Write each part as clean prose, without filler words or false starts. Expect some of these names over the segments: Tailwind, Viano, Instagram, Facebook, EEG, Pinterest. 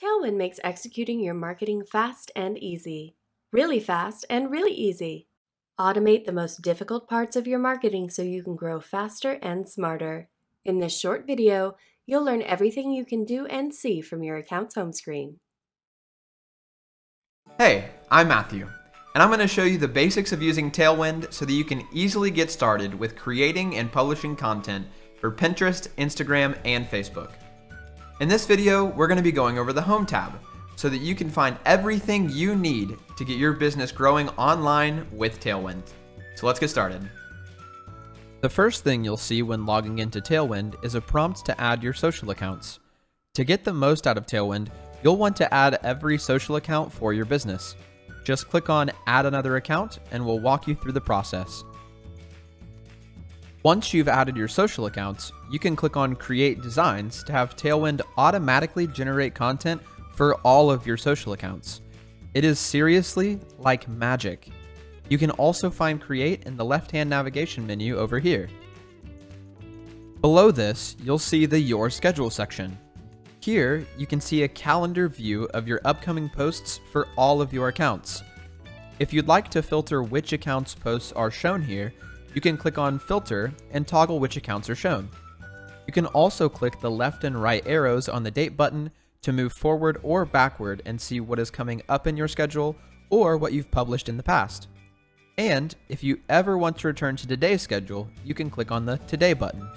Tailwind makes executing your marketing fast and easy. Really fast and really easy. Automate the most difficult parts of your marketing so you can grow faster and smarter. In this short video, you'll learn everything you can do and see from your account's home screen. Hey, I'm Matthew, and I'm going to show you the basics of using Tailwind so that you can easily get started with creating and publishing content for Pinterest, Instagram, and Facebook. In this video, we're going to be going over the Home tab so that you can find everything you need to get your business growing online with Tailwind. So let's get started. The first thing you'll see when logging into Tailwind is a prompt to add your social accounts. To get the most out of Tailwind, you'll want to add every social account for your business. Just click on Add Another Account and we'll walk you through the process. Once you've added your social accounts, you can click on Create Designs to have Tailwind automatically generate content for all of your social accounts. It is seriously like magic. You can also find Create in the left-hand navigation menu over here. Below this, you'll see the Your Schedule section. Here, you can see a calendar view of your upcoming posts for all of your accounts. If you'd like to filter which accounts posts are shown here, you can click on Filter and toggle which accounts are shown. You can also click the left and right arrows on the date button to move forward or backward and see what is coming up in your schedule or what you've published in the past. And if you ever want to return to today's schedule, you can click on the Today button.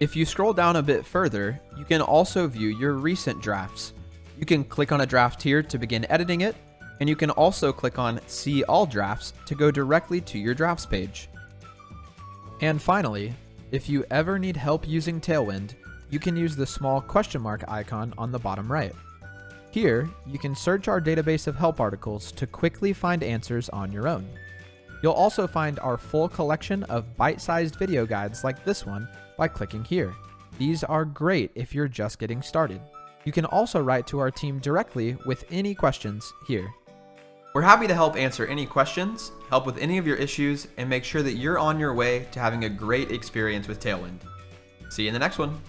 If you scroll down a bit further, you can also view your recent drafts. You can click on a draft here to begin editing it, and you can also click on See All Drafts to go directly to your drafts page. And finally, if you ever need help using Tailwind, you can use the small question mark icon on the bottom right. Here, you can search our database of help articles to quickly find answers on your own. You'll also find our full collection of bite-sized video guides like this one by clicking here. These are great if you're just getting started. You can also write to our team directly with any questions here. We're happy to help answer any questions, help with any of your issues, and make sure that you're on your way to having a great experience with Tailwind. See you in the next one.